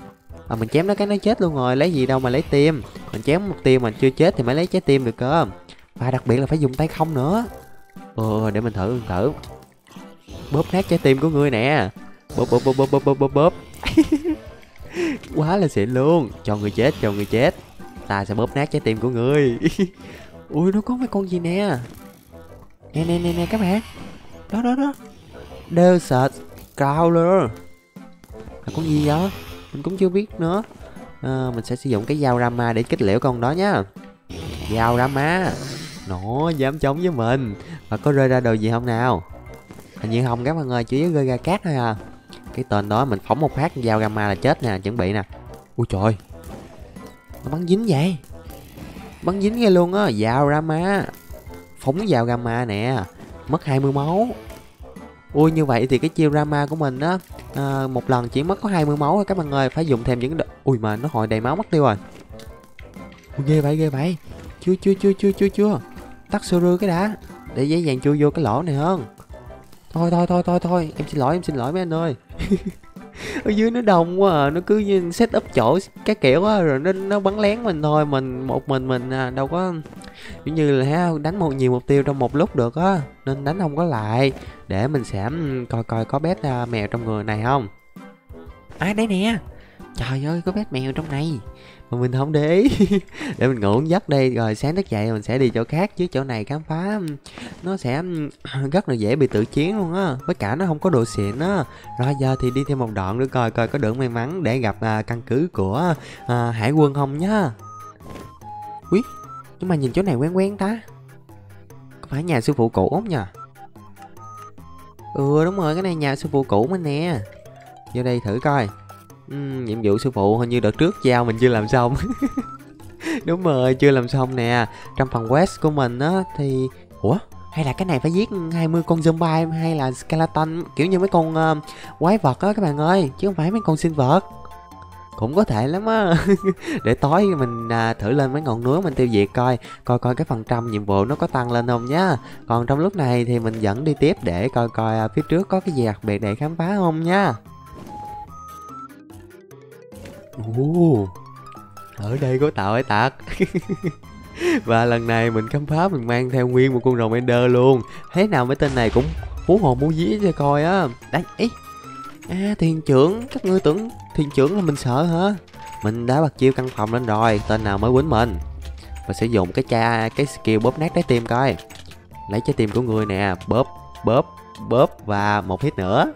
mà mình chém nó cái nó chết luôn rồi. Lấy gì đâu mà lấy tim. Mình chém một tim mà chưa chết thì mới lấy trái tim được cơ. Và đặc biệt là phải dùng tay không nữa. Ờ, để mình thử, mình thử. Bóp nát trái tim của ngươi nè. Bóp, bóp, bóp, bóp, bóp, bóp, bóp. Quá là xịn luôn. Cho người chết, cho người chết. Ta sẽ bóp nát trái tim của ngươi. Ui, nó có mấy con gì nè. Nè, nè, nè, nè các bạn. Đó, đó, đó. Desert Crawler. Là con gì đó? Mình cũng chưa biết nữa. À, mình sẽ sử dụng cái dao Rama để kích liễu con đó nha. dao lắm á. Nó dám chống với mình. Và có rơi ra đồ gì không nào? Hình như không các bạn ơi, chỉ rơi ra cát thôi à. Cái tên đó mình phóng một phát dao gamma là chết nè, chuẩn bị nè. Ui trời, nó bắn dính vậy. Bắn dính ngay luôn á, dao gamma. Phóng dao gamma nè, mất hai mươi máu. Ui như vậy thì cái chiêu Rama của mình á, à, một lần chỉ mất có hai mươi máu thôi các bạn ơi, phải dùng thêm những đ... Ui mà nó hồi đầy máu mất tiêu rồi. Ui ghê vậy ghê vậy. Chưa chưa chưa chưa chưa chưa. Tắt sơ rư cái đã. Để giấy vàng chui vô cái lỗ này hơn. Thôi thôi thôi thôi thôi, em xin lỗi em xin lỗi mấy anh ơi. Ở dưới nó đông quá à, nó cứ set up chỗ cái kiểu á rồi nó nó bắn lén mình thôi, mình một mình mình à, đâu có giống như là đánh một nhiều mục tiêu trong một lúc được á, nên đánh không có lại. Để mình sẽ coi coi có bét à, mèo trong người này không. À đấy nè. Trời ơi có bét mèo trong này mà mình không để ý. Để mình ngủ giấc đi rồi sáng thức dậy mình sẽ đi chỗ khác, chứ chỗ này khám phá nó sẽ rất là dễ bị tự chiến luôn á, với cả nó không có độ xịn á. Rồi giờ thì đi thêm một đoạn nữa coi coi có được may mắn để gặp à, căn cứ của à, hải quân không nhá. Úi nhưng mà nhìn chỗ này quen quen ta, có phải nhà sư phụ cũ không nhờ? Ừ đúng rồi, cái này nhà sư phụ cũ mình nè. Vô đây thử coi. Uhm, nhiệm vụ sư phụ hình như đợt trước giao mình chưa làm xong. Đúng rồi, chưa làm xong nè. Trong phần quest của mình á thì... Ủa? Hay là cái này phải giết hai mươi con zombie hay là skeleton, kiểu như mấy con uh, quái vật á các bạn ơi, chứ không phải mấy con sinh vật. Cũng có thể lắm á. Để tối mình à, thử lên mấy ngọn núi mình tiêu diệt coi. Coi coi cái phần trăm nhiệm vụ nó có tăng lên không nhá. Còn trong lúc này thì mình vẫn đi tiếp để coi coi à, phía trước có cái gì đặc biệt để khám phá không nhá. Ồ, ở đây có tàu hải tặc. Và lần này mình khám phá mình mang theo nguyên một con rồng Ender luôn. Thế nào mấy tên này cũng muốn hồn muốn dí cho coi á. Đấy, ý à, thiền trưởng, các ngươi tưởng thiền trưởng là mình sợ hả? Mình đã bật chiêu căn phòng lên rồi, tên nào mới quýnh mình. Mình sẽ dùng cái cha cái skill bóp nát trái tim coi. Lấy trái tim của người nè, bóp, bóp, bóp và một hit nữa.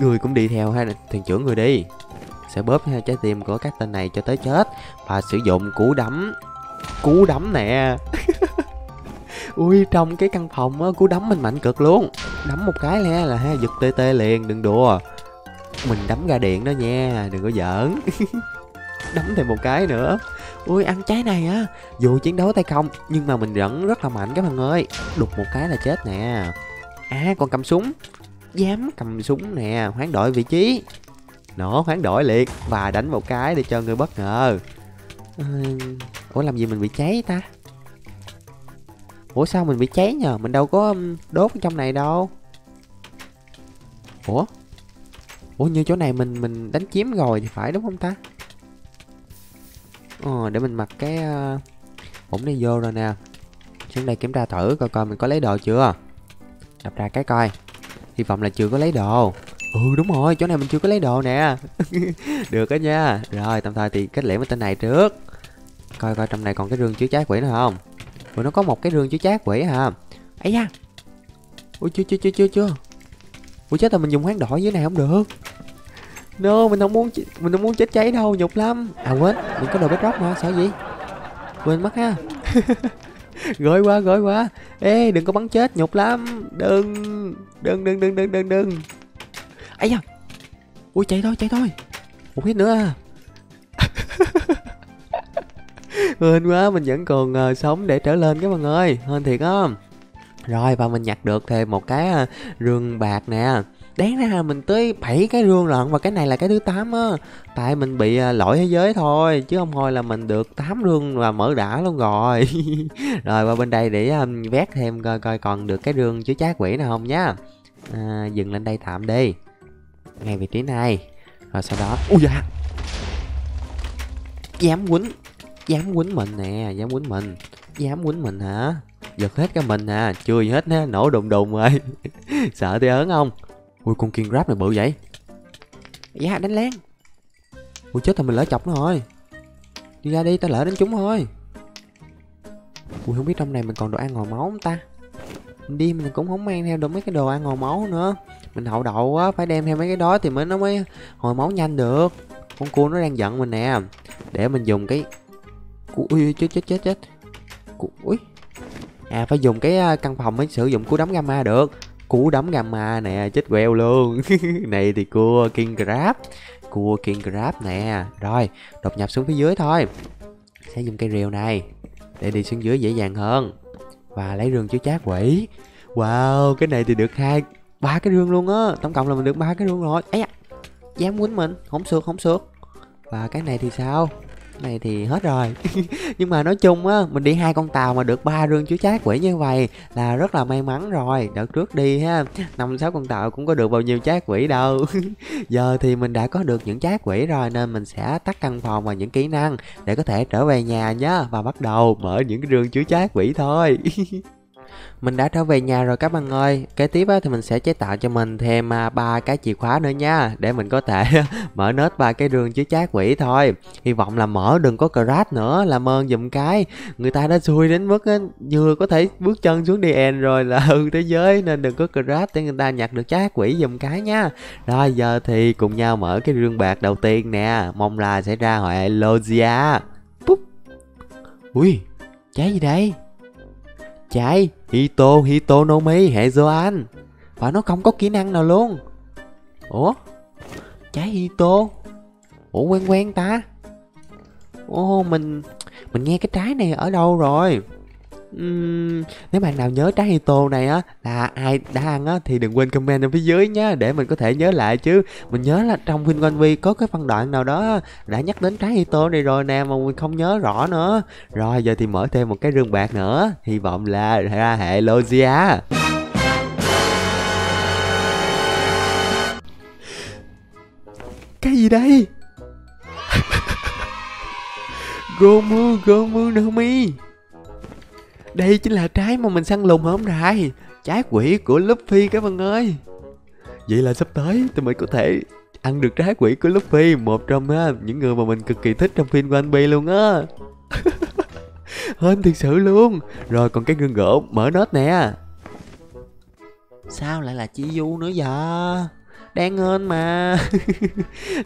Người cũng đi theo ha, thiền trưởng người đi. Sẽ bóp trái tim của các tên này cho tới chết. Và sử dụng cú đấm. Cú đấm nè. Ui trong cái căn phòng á, cú đấm mình mạnh cực luôn. Đấm một cái nè là ha, giật tê tê liền, đừng đùa. Mình đấm ra điện đó nha, đừng có giỡn. Đấm thêm một cái nữa. Ui ăn trái này á, dù chiến đấu tay không nhưng mà mình vẫn rất là mạnh các bạn ơi. Đục một cái là chết nè. À còn cầm súng. Dám cầm súng nè, hoán đổi vị trí. Nó hoán đổi liệt và đánh một cái để cho người bất ngờ. Ủa làm gì mình bị cháy ta? Ủa sao mình bị cháy nhờ? Mình đâu có đốt trong này đâu. Ủa? Ủa như chỗ này mình mình đánh chiếm rồi thì phải đúng không ta? Ờ để mình mặc cái ủng này vô rồi nè. Xuống đây kiểm tra thử coi coi mình có lấy đồ chưa. Đập ra cái coi. Hy vọng là chưa có lấy đồ. Ừ đúng rồi, chỗ này mình chưa có lấy đồ nè. Được đó nha. Rồi tạm thời thì kết liễu với tên này trước. Coi coi trong này còn cái rương chứa trái quỷ nữa không. Ủa nó có một cái rương chứa trái quỷ hả? Ấy da. Ủa chưa chưa chưa chưa chưa. Ủa chết rồi, mình dùng hoán đổi dưới này không được. No mình không muốn mình không muốn chết cháy đâu, nhục lắm. À quên, mình có đồ bếp róc mà, sợ gì? Quên mất ha. Gối quá gối quá. Ê đừng có bắn chết, nhục lắm. Đừng đừng đừng đừng đừng đừng đừng. Ấy da. Ui chạy thôi chạy thôi. Một hit nữa à. Hên quá mình vẫn còn uh, sống để trở lên các bạn ơi. Hên thiệt á. Rồi và mình nhặt được thêm một cái uh, rương bạc nè. Đáng ra mình tới bảy cái rương lận. Và cái này là cái thứ tám á. Tại mình bị uh, lỗi thế giới thôi. Chứ không thôi là mình được tám rương và mở đã luôn rồi. Rồi qua bên đây để um, vét thêm coi coi còn được cái rương chứa trái quỷ nào không nhá. À, dừng lên đây tạm đi. Ngay vị trí này. Rồi sau đó. Ui da. Dám quýnh. Dám quýnh mình nè. Dám quýnh mình. Dám quýnh mình hả? Giật hết cái mình hả? Chưa gì hết ha. Nổ đùng đùng rồi. Sợ thì ớn không? Ui con kiên grab này bự vậy. Dạ đánh lén. Ui chết rồi mình lỡ chọc nó rồi. Đi ra đi, tao lỡ đánh chúng thôi. Ui không biết trong này mình còn đồ ăn hồi máu không ta. Mình đi mình cũng không mang theo được mấy cái đồ ăn hồi máu nữa. Mình hậu đậu quá, phải đem theo mấy cái đó thì mới nó mới hồi máu nhanh được. Con cua nó đang giận mình nè. Để mình dùng cái Ui chết chết chết chết. Ui. À phải dùng cái căn phòng mới sử dụng cú đấm gamma được. Cú đấm gamma nè, chết quẹo luôn. Này thì cua king crab. Cua king crab nè. Rồi, đột nhập xuống phía dưới thôi. Sẽ dùng cây rìu này để đi xuống dưới dễ dàng hơn. Và lấy rương chứa chát quỷ. Wow, cái này thì được hai ba cái rương luôn á. Tổng cộng là mình được ba cái rương rồi. Ấy da, dám quýnh mình, không sượt không sượt. Và cái này thì sao? Cái này thì hết rồi. Nhưng mà nói chung á, mình đi hai con tàu mà được ba rương chứa chát quỷ như vậy là rất là may mắn rồi. Đợt trước đi ha, năm sáu con tàu cũng có được bao nhiêu chát quỷ đâu. Giờ thì mình đã có được những chát quỷ rồi nên mình sẽ tắt căn phòng và những kỹ năng để có thể trở về nhà nhá, và bắt đầu mở những cái rương chứa chát quỷ thôi. Mình đã trở về nhà rồi các bạn ơi. Kế tiếp á, thì mình sẽ chế tạo cho mình thêm ba cái chìa khóa nữa nha, để mình có thể mở nốt ba cái rương chứa chát quỷ thôi. Hy vọng là mở đừng có crash nữa, làm ơn dùm cái. Người ta đã xui đến mức á, vừa có thể bước chân xuống đi end rồi là hư thế giới, nên đừng có crash để người ta nhặt được chát quỷ dùm cái nha. Rồi giờ thì cùng nhau mở cái rương bạc đầu tiên nè, mong là sẽ ra hội Logia. Búp. Ui, trái gì đây? Trái Hito Hito no Mi hệ Zoan. Và nó không có kỹ năng nào luôn. Ủa? Trái Hito. Ủa quen quen ta. Ồ mình mình nghe cái trái này ở đâu rồi? Uhm, nếu bạn nào nhớ trái Hito này á là ai đã ăn á thì đừng quên comment ở phía dưới nhá, để mình có thể nhớ lại chứ. Mình nhớ là trong phim One Piece có cái phân đoạn nào đó đã nhắc đến trái Hito này rồi nè, mà mình không nhớ rõ nữa. Rồi giờ thì mở thêm một cái rương bạc nữa, hy vọng là ra hệ Logia. Cái gì đây? Gomu Gomu no Mi. Đây chính là trái mà mình săn lùng hôm nay, trái quỷ của Luffy các bạn ơi. Vậy là sắp tới tôi mới có thể ăn được trái quỷ của Luffy, một trong những người mà mình cực kỳ thích trong phim One Piece luôn á. Hên thiệt sự luôn. Rồi còn cái gương gỗ mở nốt nè. Sao lại là Chi Du nữa vậy? Đáng hên mà.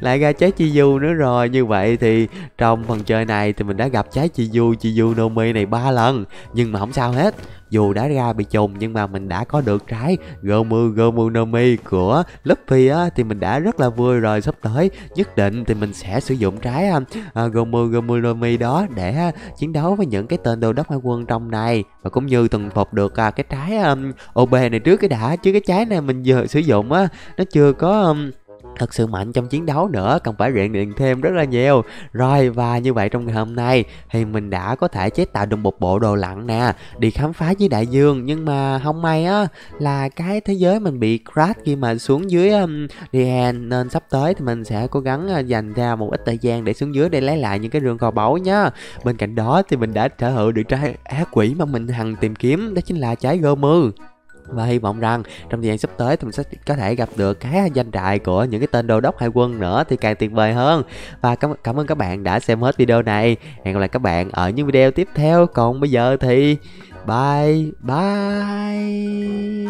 Lại ra trái Chi Du nữa rồi. Như vậy thì trong phần chơi này thì mình đã gặp trái Chi Du Chi Du no Mi này ba lần. Nhưng mà không sao hết. Dù đã ra bị trùng nhưng mà mình đã có được trái Gomu Gomu no Mi của Luffy á, thì mình đã rất là vui rồi. Sắp tới nhất định thì mình sẽ sử dụng trái uh, Gomu Gomu no Mi đó để uh, chiến đấu với những cái tên đô đốc hải quân trong này, và cũng như từng phục được uh, cái trái um, Ope này trước cái đã, chứ cái trái này mình vừa sử dụng á, uh, nó chưa có um, thật sự mạnh trong chiến đấu nữa, cần phải rèn luyện thêm rất là nhiều. Rồi và như vậy trong ngày hôm nay thì mình đã có thể chế tạo được một bộ đồ lặn nè, đi khám phá dưới đại dương. Nhưng mà không may á là cái thế giới mình bị crash khi mà xuống dưới um, Dian, nên sắp tới thì mình sẽ cố gắng dành ra một ít thời gian để xuống dưới để lấy lại những cái rương kho báu nhá. Bên cạnh đó thì mình đã sở hữu được trái ác quỷ mà mình hằng tìm kiếm, đó chính là trái Gomu. Và hy vọng rằng trong thời gian sắp tới thì mình sẽ có thể gặp được cái danh trại của những cái tên đô đốc hải quân nữa thì càng tuyệt vời hơn. Và cảm, cảm ơn các bạn đã xem hết video này. Hẹn gặp lại các bạn ở những video tiếp theo. Còn bây giờ thì bye bye.